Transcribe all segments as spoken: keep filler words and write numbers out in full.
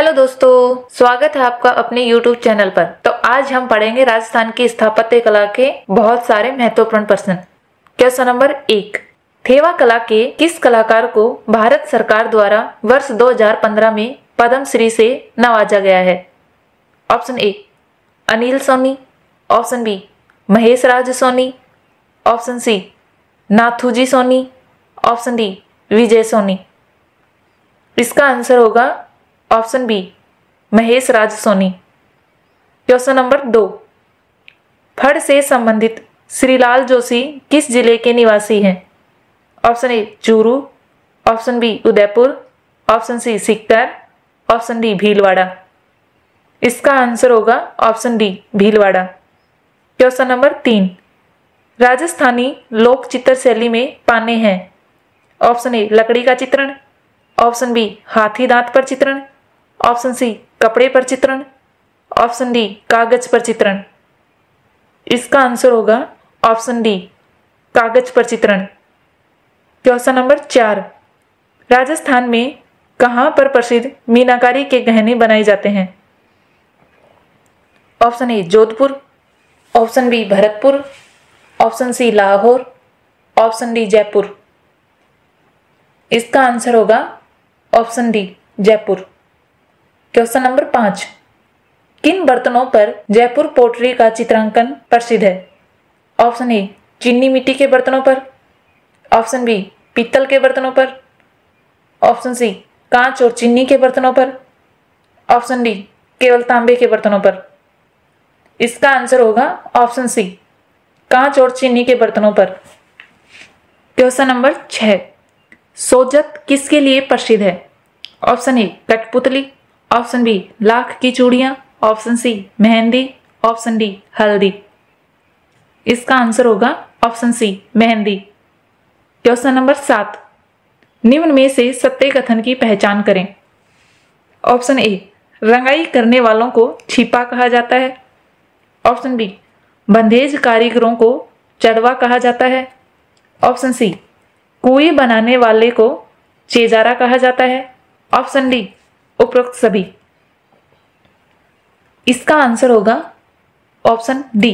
Hello दोस्तों, स्वागत है आपका अपने यूट्यूब चैनल पर। तो आज हम पढ़ेंगे राजस्थान की स्थापत्य कला के बहुत सारे महत्वपूर्ण प्रश्न। क्वेश्चन नंबर एक, थेवा कला के किस कलाकार को भारत सरकार द्वारा वर्ष दो हज़ार पंद्रह में पद्म श्री से नवाजा गया है? Option A Anil Soni, option B Mahesh Raj Soni, option C Nathu ji Soni, option D Vijay Soni. इसका आंसर होगा option B Mahesh Raj Soni. Question number दो, फड़ से संबंधित श्रीलाल जोशी किस जिले के निवासी हैं? Option A Churu, option B Udaipur, option C Sikdar, option D Bhilwara. इसका आंसर होगा option D Bhilwara. Question number तीन, राजस्थानी लोक चित्र शैली में पाने हैं? ऑप्शन ए लकड़ी का चित्रण, ऑप्शन बी हाथी दांत पर चित्रण, ऑप्शन सी कपड़े पर चित्रण, ऑप्शन डी कागज पर चित्रण। इसका आंसर होगा ऑप्शन डी कागज पर चित्रण। क्वेश्चन नंबर चार, राजस्थान में कहाँ पर प्रसिद्ध मीनाकारी के गहने बनाए जाते हैं? Option A Jodhpur, option B Bharatpur, option C Lahore, option D Jaipur. इसका आंसर होगा option D Jaipur. Question number पाँच, किन बर्तनों पर जयपुर पोटरी का चित्रांकन प्रसिद्ध है? ऑप्शन ए चीनी मिट्टी के बर्तनों पर, ऑप्शन बी पीतल के बर्तनों पर, ऑप्शन सी कांच और चीनी के बर्तनों पर, ऑप्शन डी केवल तांबे के बर्तनों पर। इसका आंसर होगा ऑप्शन सी कांच और चीनी के बर्तनों पर। क्वेश्चन नंबर छः, सोजत किसके लिए प्रसिद्ध है? ऑप्शन ए कठपुतली, ऑप्शन बी लाख की चूड़ियाँ, option C mehndi, option D हल्दी। इसका आंसर होगा option C mehndi. Question number सात, निम्न में से सत्य कथन की पहचान करें। ऑप्शन ए रंगाई करने वालों को छिपा कहा जाता है, ऑप्शन बी बंधेज कारीगरों को चढ़वा कहा जाता है, ऑप्शन सी कुएं बनाने वाले को चेजारा कहा जाता है, ऑप्शन डी उपरोक्त सभी। इसका आंसर होगा ऑप्शन डी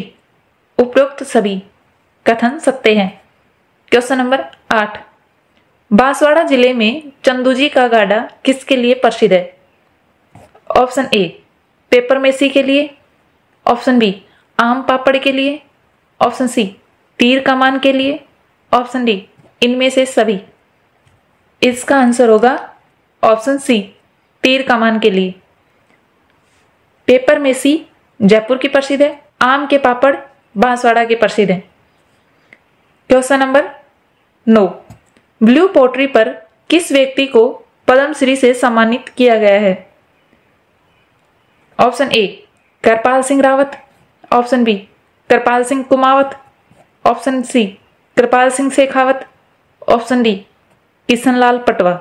उपरोक्त सभी कथन सत्य हैं। क्वेश्चन नंबर आठ, बांसवाड़ा जिले में चंदूजी का गाड़ा किसके लिए प्रसिद्ध है? ऑप्शन ए पेपरमेसी के लिए, ऑप्शन बी आम पापड़ के लिए, ऑप्शन सी तीर कमान के लिए, ऑप्शन डी इनमें से सभी। इसका आंसर होगा ऑप्शन सी तीर कमान के लिए। पेपर मेसी जयपुर की प्रसिद्ध है, आम के पापड़ बांसवाड़ा के प्रसिद्ध है। क्वेश्चन नंबर नौ, ब्लू पोट्री पर किस व्यक्ति को पद्मश्री से सम्मानित किया गया है? Option A Kripal Singh Rawat, option B Kripal Singh Kumawat, option C Kripal Singh Shekhawat, option D Kishanlal Patwa.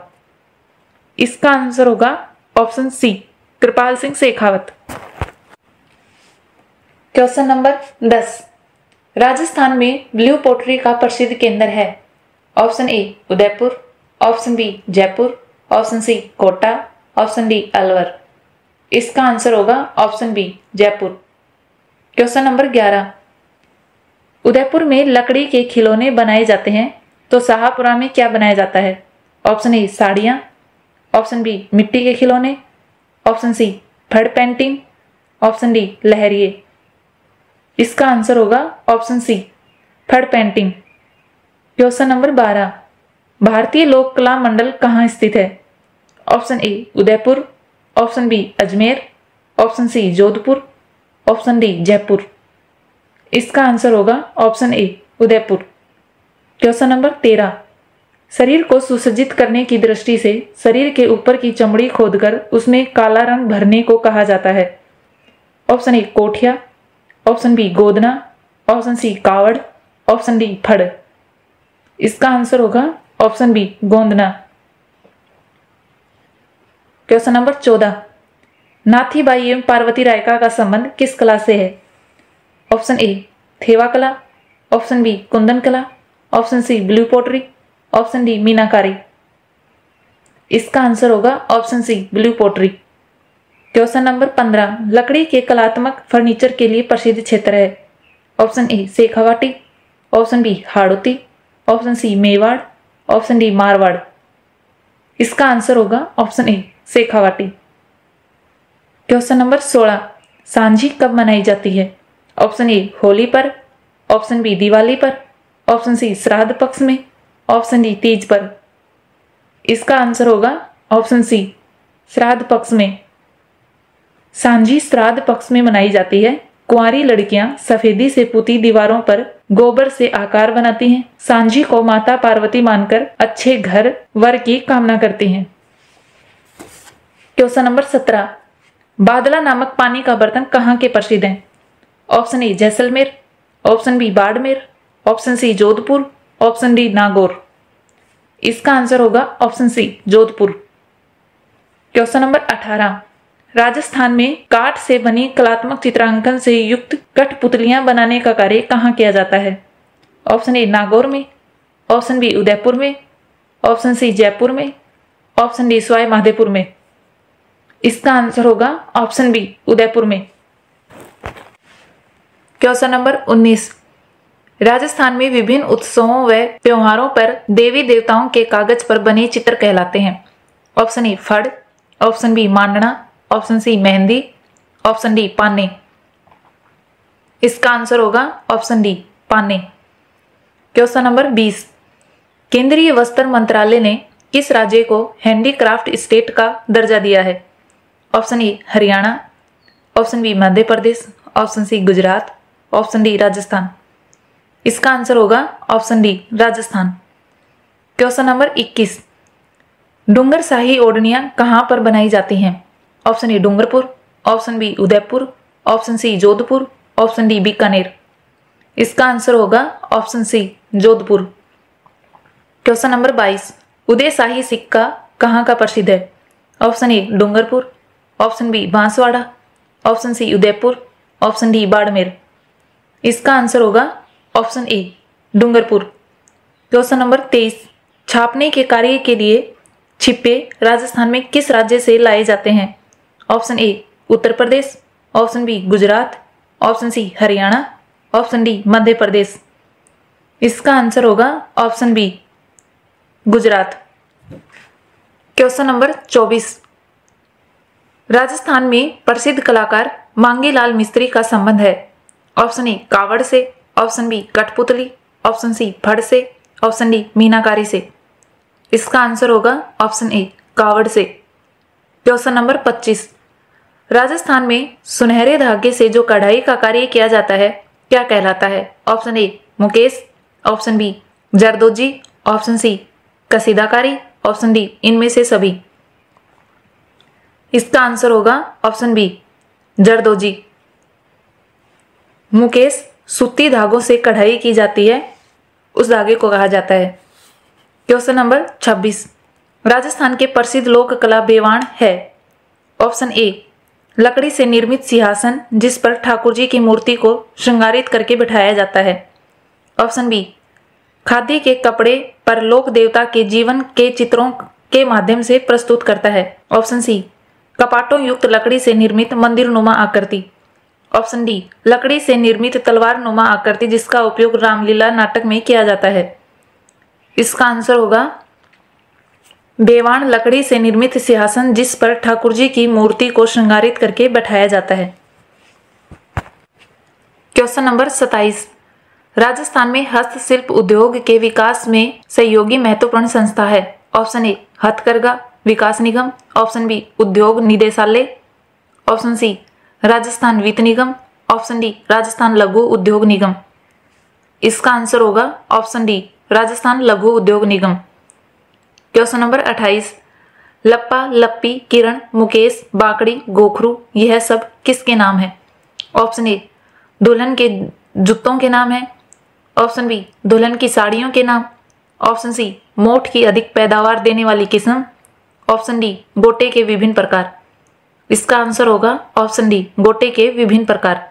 इसका आंसर होगा option C Kripal Singh Shekhawat. Question number दस, राजस्थान में ब्लू पोट्री का प्रसिद्ध केंद्र है? Option A Udaipur, option B Jaipur, option C Kota, option D Alwar. इसका आंसर होगा option B Jaipur. Question number ग्यारह, उदयपुर में लकड़ी के खिलौने बनाए जाते हैं तो शाहपुरा में क्या बनाया जाता है? ऑप्शन ए साड़ियाँ, ऑप्शन बी मिट्टी के खिलौने, ऑप्शन सी फड़ पेंटिंग, ऑप्शन डी लहरिए। इसका आंसर होगा ऑप्शन सी फड़ पेंटिंग। क्वेश्चन नंबर बारह, भारतीय लोक कला मंडल कहाँ स्थित है? Option A Udaipur, option B Ajmer, option C Jodhpur, option D Jaipur. इसका आंसर होगा option A Udaipur. Question number तेरह, शरीर को सुसज्जित करने की दृष्टि से शरीर के ऊपर की चमड़ी खोदकर उसमें काला रंग भरने को कहा जाता है? ऑप्शन ए कोठिया, ऑप्शन बी गोदना, ऑप्शन सी कावड़, ऑप्शन डी फड़। इसका आंसर होगा ऑप्शन बी गोंदना। क्वेश्चन नंबर चौदह, नाथी बाई एम पार्वती रायका का संबंध किस कला से है? ऑप्शन ए थेवा कला, ऑप्शन बी कुंदन कला, option C blue pottery, option D मीनाकारी। इसका आंसर होगा option C blue pottery. Question number पंद्रह, लकड़ी के कलात्मक फर्नीचर के लिए प्रसिद्ध क्षेत्र है। Option A Shekhawati, option B Hadoti, option C Mewar, option D Marwar. इसका आंसर होगा option A Shekhawati. Question number सोलह, सांझी कब मनाई जाती है? ऑप्शन ए होली पर, ऑप्शन बी दिवाली पर, ऑप्शन सी श्राद्ध पक्ष में, ऑप्शन डी तीज पर। इसका आंसर होगा ऑप्शन सी श्राद्ध पक्ष में। सांझी श्राद्ध पक्ष में मनाई जाती है। कुंवारी लड़कियां सफेदी से पुती दीवारों पर गोबर से आकार बनाती हैं। सांझी को माता पार्वती मानकर अच्छे घर वर की कामना करती हैं। क्वेश्चन नंबर सत्रह, बादला नामक पानी का बर्तन कहाँ के प्रसिद्ध है? Option A Jaisalmer, option B Barmer, option C Jodhpur, option D Nagaur. इसका आंसर होगा option C Jodhpur. Question number अठारह, राजस्थान में काठ से बनी कलात्मक चित्रांकन से युक्त कठपुतलियां बनाने का कार्य कहाँ किया जाता है? ऑप्शन ए नागौर में, ऑप्शन बी उदयपुर में, ऑप्शन सी जयपुर में, ऑप्शन डी सवाई माधोपुर में। इसका आंसर होगा ऑप्शन बी उदयपुर में। क्वेश्चन नंबर उन्नीस, राजस्थान में विभिन्न उत्सवों व त्योहारों पर देवी देवताओं के कागज पर बने चित्र कहलाते हैं। ऑप्शन ए फड़, ऑप्शन बी मांडना, option C mehndi, option D पाने। इसका आंसर होगा ऑप्शन डी पाने। क्वेश्चन नंबर बीस, केंद्रीय वस्त्र मंत्रालय ने किस राज्य को हैंडीक्राफ्ट स्टेट का दर्जा दिया है? Option A Haryana, option B Madhya Pradesh, option C Gujarat, option D Rajasthan. इसका आंसर होगा option D Rajasthan. Question number इक्कीस, डूंगरशाही ओढ़नियां कहाँ पर बनाई जाती हैं? Option A Dungarpur, option B Udaipur, option C Jodhpur, option D Bikaner. इसका आंसर होगा option C Jodhpur. Question number बाईस, उदयशाही सिक्का कहाँ का प्रसिद्ध है? Option A Dungarpur, option B Banswara, option C Udaipur, option D Barmer. इसका आंसर होगा option A Dungarpur. Question number तेईस, छापने के कार्य के लिए छिपे राजस्थान में किस राज्य से लाए जाते हैं? Option A Uttar Pradesh, option B Gujarat, option C Haryana, option D Madhya Pradesh. इसका आंसर होगा option B Gujarat. Question number चौबीस, राजस्थान में प्रसिद्ध कलाकार मांगीलाल मिस्त्री का संबंध है। ऑप्शन ए कावड़ से, ऑप्शन बी कठपुतली, ऑप्शन सी फड़ से, ऑप्शन डी मीनाकारी से। इसका आंसर होगा ऑप्शन ए कावड़ से। क्वेश्चन नंबर पच्चीस, राजस्थान में सुनहरे धागे से जो कढ़ाई का कार्य किया जाता है क्या कहलाता है? ऑप्शन ए मुकेश, ऑप्शन बी जरदोजी, ऑप्शन सी कसीदाकारी, ऑप्शन डी इनमें से सभी। इसका आंसर होगा ऑप्शन बी जरदोजी। मुकेश सूती धागों से कढ़ाई की जाती है, उस धागे को कहा जाता है। क्वेश्चन नंबर छब्बीस, राजस्थान के प्रसिद्ध लोक कला बेवाण है। ऑप्शन ए लकड़ी से निर्मित सिंहासन जिस पर ठाकुर जी की मूर्ति को श्रृंगारित करके बिठाया जाता है। ऑप्शन बी खादी के कपड़े पर लोक देवता के जीवन के चित्रों के माध्यम से प्रस्तुत करता है। ऑप्शन सी कपाटों युक्त लकड़ी से निर्मित मंदिर नुमा आकृति। ऑप्शन डी लकड़ी से निर्मित तलवार नुमा आकृति जिसका उपयोग रामलीला नाटक में किया जाता है। इसका आंसर होगा बेवाण लकड़ी से निर्मित सिंहासन जिस पर ठाकुर जी की मूर्ति को श्रृंगारित करके बैठाया जाता है। क्वेश्चन नंबर सत्ताईस, राजस्थान में हस्तशिल्प उद्योग के विकास में सहयोगी महत्वपूर्ण संस्था है। ऑप्शन ए हथकरघा विकास निगम, ऑप्शन बी उद्योग निदेशालय, ऑप्शन सी राजस्थान वित्त निगम, ऑप्शन डी राजस्थान लघु उद्योग निगम। इसका आंसर होगा option D Rajasthan Laghu Udyog Nigam. Question number अट्ठाईस, लप्पा, लप्पी, किरण, मुकेश, बाकड़ी, गोखरू यह सब किसके नाम है? ऑप्शन ए दुल्हन के जूतों के नाम है, ऑप्शन बी दुल्हन की साड़ियों के नाम, ऑप्शन सी मोठ की अधिक पैदावार देने वाली किस्म, ऑप्शन डी गोटे के विभिन्न प्रकार। इसका आंसर होगा ऑप्शन डी गोटे के विभिन्न प्रकार।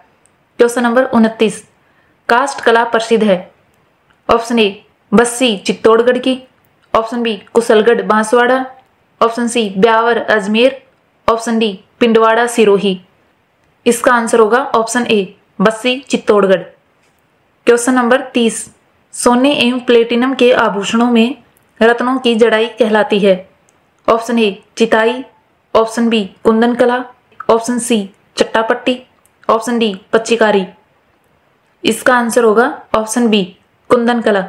क्वेश्चन नंबर उनतीस, काष्ठ कला प्रसिद्ध है। ऑप्शन ए बस्सी चित्तौड़गढ़ की, option B Kushalgarh Banswara, option C Beawar Ajmer, option D Pindwara Sirohi. इसका आंसर होगा option A Bassi Chittorgarh. Question number तीस, सोने एवं प्लेटिनम के आभूषणों में रत्नों की जड़ाई कहलाती है। ऑप्शन ए चिताई, ऑप्शन बी कुंदन कला, ऑप्शन सी चट्टापट्टी, ऑप्शन डी पच्चीकारी। इसका आंसर होगा ऑप्शन बी कुंदन कला।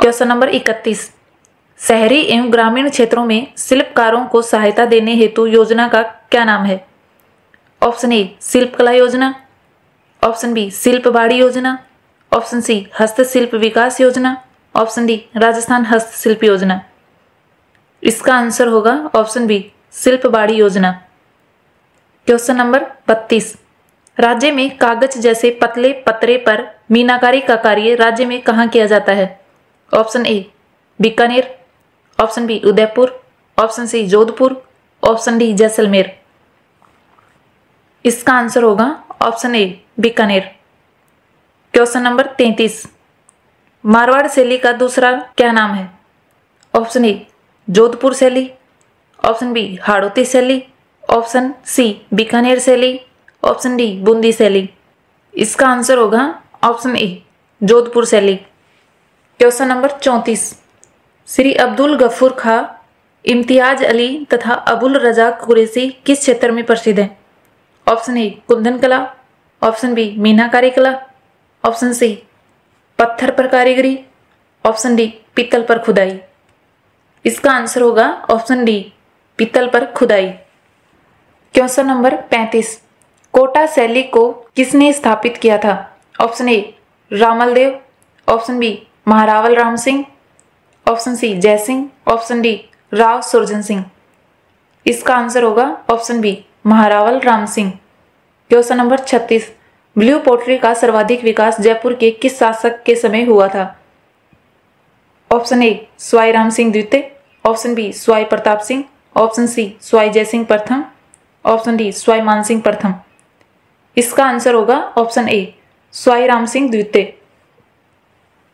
क्वेश्चन नंबर इकतीस, शहरी एवं ग्रामीण क्षेत्रों में शिल्पकारों को सहायता देने हेतु योजना का क्या नाम है। ऑप्शन ए शिल्प कला योजना, ऑप्शन बी शिल्प बाड़ी योजना, ऑप्शन सी हस्तशिल्प विकास योजना, ऑप्शन डी राजस्थान हस्तशिल्प योजना। इसका आंसर होगा ऑप्शन बी शिल्प बाड़ी योजना। क्वेश्चन नंबर बत्तीस, राज्य में कागज जैसे पतले पत्रे पर मीनाकारी का कार्य राज्य में कहाँ किया जाता है। Option A Bikaner, option B Udaipur, option C Jodhpur, option D Jaisalmer. इसका आंसर होगा option A Bikaner. Question number तैंतीस, मारवाड़ शैली का दूसरा क्या नाम है। ऑप्शन ए जोधपुर शैली, ऑप्शन बी हाड़ौती शैली, ऑप्शन सी बीकानेर शैली, ऑप्शन डी बूंदी शैली। इसका आंसर होगा ऑप्शन ए जोधपुर शैली। क्वेश्चन नंबर चौंतीस, श्री अब्दुल गफूर खा, इम्तियाज़ अली तथा अबुल रजा कुरैसी किस क्षेत्र में प्रसिद्ध हैं। ऑप्शन ए कुंदन कला, ऑप्शन बी मीनाकारी कला, ऑप्शन सी पत्थर पर कारीगरी, ऑप्शन डी पीतल पर खुदाई। इसका आंसर होगा ऑप्शन डी पीतल पर खुदाई। क्वेश्चन नंबर पैंतीस, कोटा शैली को किसने स्थापित किया था। Option A Ramal Dev, option B Maharawal Ram Singh, option C Jaisingh, option D Rao Surjan Singh. इसका आंसर होगा option B Maharawal Ram Singh. Question number छत्तीस, ब्लू पॉटरी का सर्वाधिक विकास जयपुर के किस शासक के समय हुआ था। ऑप्शन ए सवाई राम सिंह द्वितीय, option B Sawai Pratap Singh, option C Sawai Jaisingh प्रथम, ऑप्शन डी सवाई मान सिंह प्रथम। इसका आंसर होगा ऑप्शन ए सवाई राम सिंह द्वितीय।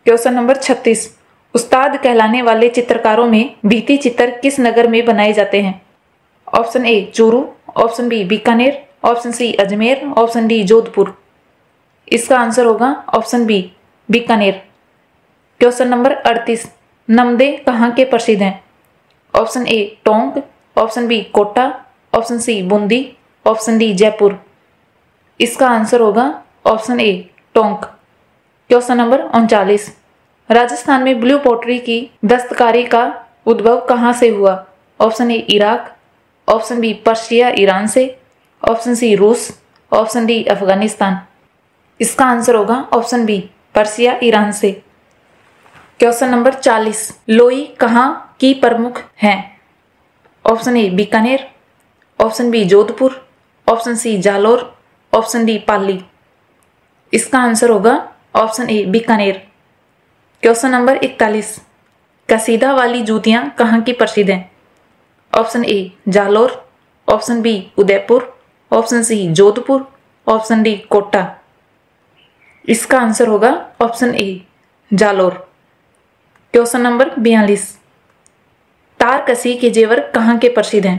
क्वेश्चन नंबर छत्तीस, उस्ताद कहलाने वाले चित्रकारों में भित्ति चित्र किस नगर में बनाए जाते हैं। Option A Churu, option B Bikaner, option C Ajmer, option D Jodhpur. इसका आंसर होगा option B Bikaner. Question number अड़तीस, नमदे कहाँ के प्रसिद्ध हैं। Option A Tonk, option B Kota, option C Bundi, option D Jaipur. इसका आंसर होगा option A Tonk. Question number उनचालीस, राजस्थान में ब्लू पॉटरी की दस्तकारी का उद्भव कहाँ से हुआ। Option A Iraq, option B Persia Iran से, ऑप्शन सी रूस, ऑप्शन डी अफगानिस्तान। इसका आंसर होगा ऑप्शन बी पर्शिया ईरान से। क्वेश्चन नंबर चालीस, लोई कहाँ की प्रमुख हैं। Option A Bikaner, option B Jodhpur, option C Jalore, option D Pali. इसका आंसर होगा option A Bikaner. Question number इकतालीस, कसीदा वाली जूतियाँ कहाँ की प्रसिद्ध हैं। Option A Jalore, option B Udaipur, option C Jodhpur, option D Kota. इसका आंसर होगा option A Jalore. Question number बयालीस, तारकसी के जेवर कहाँ के प्रसिद्ध हैं।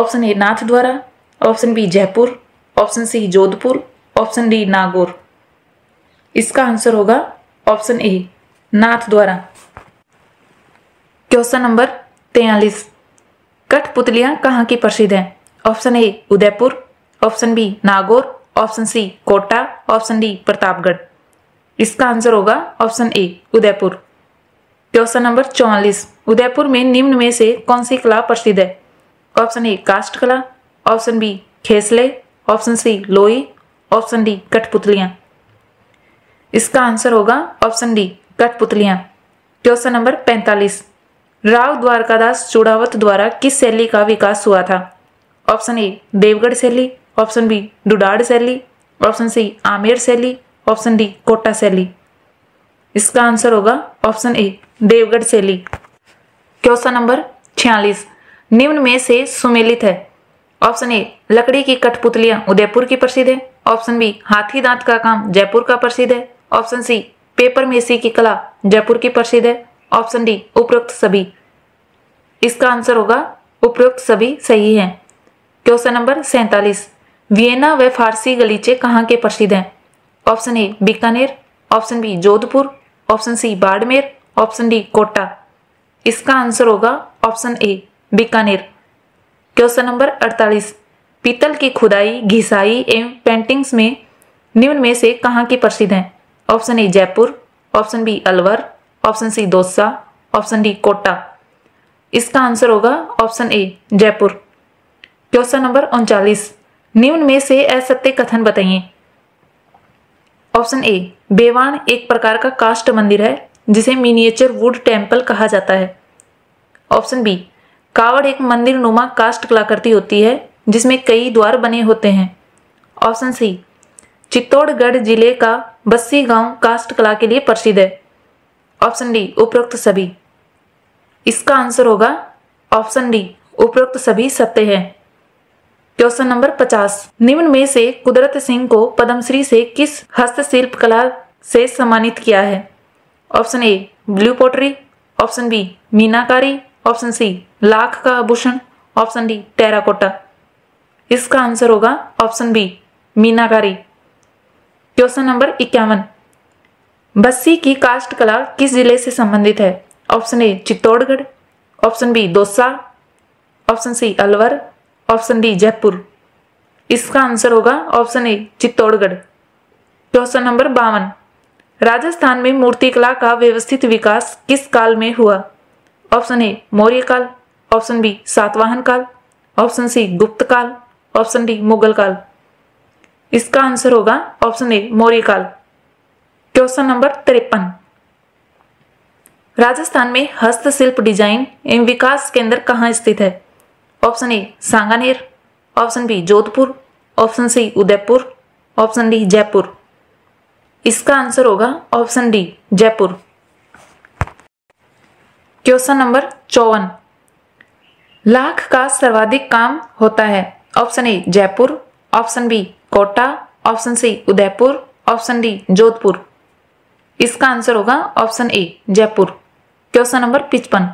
Option A Nathdwara, option B Jaipur, option C Jodhpur, option D Nagaur. इसका आंसर होगा ऑप्शन ए नाथ द्वारा। क्वेश्चन नंबर तैंतालीस, कठपुतलियाँ कहाँ की प्रसिद्ध हैं। Option A Udaipur, option B Nagaur, option C Kota, option D Pratapgarh. इसका आंसर होगा option A Udaipur. Question number चौवालीस, उदयपुर में निम्न में से कौन सी कला प्रसिद्ध है। ऑप्शन ए काष्ठ कला, ऑप्शन बी खेसले, ऑप्शन सी लोई, ऑप्शन डी कठपुतलियाँ। इसका आंसर होगा ऑप्शन डी कठपुतलियाँ। क्वेश्चन नंबर पैंतालीस, राव द्वारकादास चुड़ावत द्वारा किस शैली का विकास हुआ था। ऑप्शन ए देवगढ़ शैली, ऑप्शन बी डुडाड़ शैली, ऑप्शन सी आमेर शैली, ऑप्शन डी कोटा शैली। इसका आंसर होगा ऑप्शन ए देवगढ़ शैली। क्वेश्चन नंबर छियालीस, निम्न में से सुमेलित है। ऑप्शन ए लकड़ी की कठपुतलियाँ उदयपुर की प्रसिद्ध है, ऑप्शन बी हाथी दांत का काम जयपुर का प्रसिद्ध है, ऑप्शन सी पेपर मेसी की कला जयपुर की प्रसिद्ध है, ऑप्शन डी उपरोक्त सभी। इसका आंसर होगा उपरोक्त सभी सही हैं। क्वेश्चन नंबर सैंतालीस, वियना व फारसी गलीचे कहाँ के प्रसिद्ध हैं? Option A Bikaner, option B Jodhpur, option C Barmer, option D Kota. इसका आंसर होगा option A Bikaner. Question number अड़तालीस, पीतल की खुदाई, घिसाई एवं पेंटिंग्स में निम्न में से कहाँ की प्रसिद्ध हैं? Option A Jaipur, option B Alwar, option C Dausa, option D Kota. इसका आंसर होगा option A Jaipur. Question number उनचालीस, निम्न में से असत्य कथन बताइए। ऑप्शन ए बेवान एक प्रकार का काष्ठ मंदिर है जिसे मिनिएचर वुड टेम्पल कहा जाता है। ऑप्शन बी कावड़ एक मंदिर नुमा काष्ठ कलाकृति होती है जिसमें कई द्वार बने होते हैं। ऑप्शन सी चित्तौड़गढ़ जिले का बस्सी गांव काष्ठ कला के लिए प्रसिद्ध है। ऑप्शन डी उपरोक्त सभी। इसका आंसर होगा ऑप्शन डी उपरोक्त सभी सत्य है। क्वेश्चन नंबर पचास, निम्न में से कुदरत सिंह को पद्मश्री से किस हस्तशिल्प कला से सम्मानित किया है? Option A blue pottery, option B मीनाकारी, ऑप्शन सी लाख का आभूषण, ऑप्शन डी टेराकोटा। इसका आंसर होगा ऑप्शन बी मीनाकारी। क्वेश्चन नंबर इक्यावन, बस्सी की काष्ठ कला किस जिले से संबंधित है? Option A Chittorgarh, option B Dausa, option C Alwar, option D Jaipur. इसका आंसर होगा option A Chittorgarh. Question number बावन, राजस्थान में मूर्तिकला का व्यवस्थित विकास किस काल में हुआ? ऑप्शन ए मौर्य काल, ऑप्शन बी सातवाहन काल, ऑप्शन सी गुप्त काल, ऑप्शन डी मुगल काल। इसका आंसर होगा ऑप्शन ए मौर्य काल। क्वेश्चन नंबर तिरपन, राजस्थान में हस्तशिल्प डिजाइन एवं विकास केंद्र कहाँ स्थित है? Option A Sanganer, option B Jodhpur, option C Udaipur, option D Jaipur. इसका आंसर होगा option D Jaipur. Question number चौवन, लाख का सर्वाधिक काम होता है? Option A Jaipur, option B Kota, option C Udaipur, option D Jodhpur. इसका आंसर होगा option A Jaipur. Question number पचपन,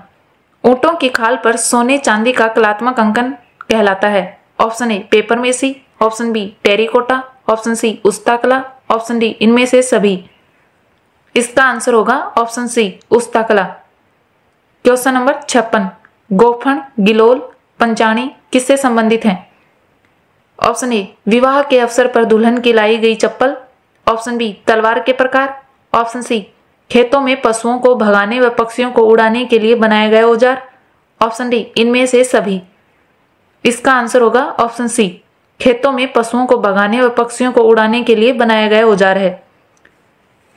ऊँटों की खाल पर सोने चांदी का कलात्मक अंकन कहलाता है? Option A papier-mâché, option B terracotta, option C उस्ताकला, ऑप्शन डी इनमें से सभी। इसका आंसर होगा ऑप्शन सी उस्ताकला। क्वेश्चन नंबर छप्पन, गोफण गिलोल पंचाणी किससे संबंधित हैं? ऑप्शन ए विवाह के अवसर पर दुल्हन की लाई गई चप्पल, ऑप्शन बी तलवार के प्रकार, ऑप्शन सी खेतों में पशुओं को भगाने व पक्षियों को उड़ाने के लिए बनाए गए औजार, ऑप्शन डी इनमें से सभी। इसका आंसर होगा ऑप्शन सी खेतों में पशुओं को भगाने व पक्षियों को उड़ाने के लिए बनाए गए औजार है।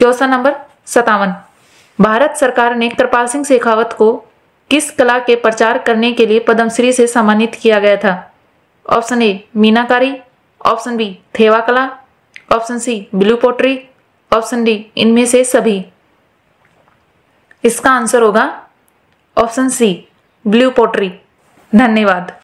क्वेश्चन नंबर सत्तावन, भारत सरकार ने कृपाल सिंह शेखावत को किस कला के प्रचार करने के लिए पद्मश्री से सम्मानित किया गया था? ऑप्शन ए मीनाकारी, ऑप्शन बी थेवा कला, option C blue pottery, option D इनमें से सभी। इसका आंसर होगा ऑप्शन सी ब्लू पॉटरी। धन्यवाद।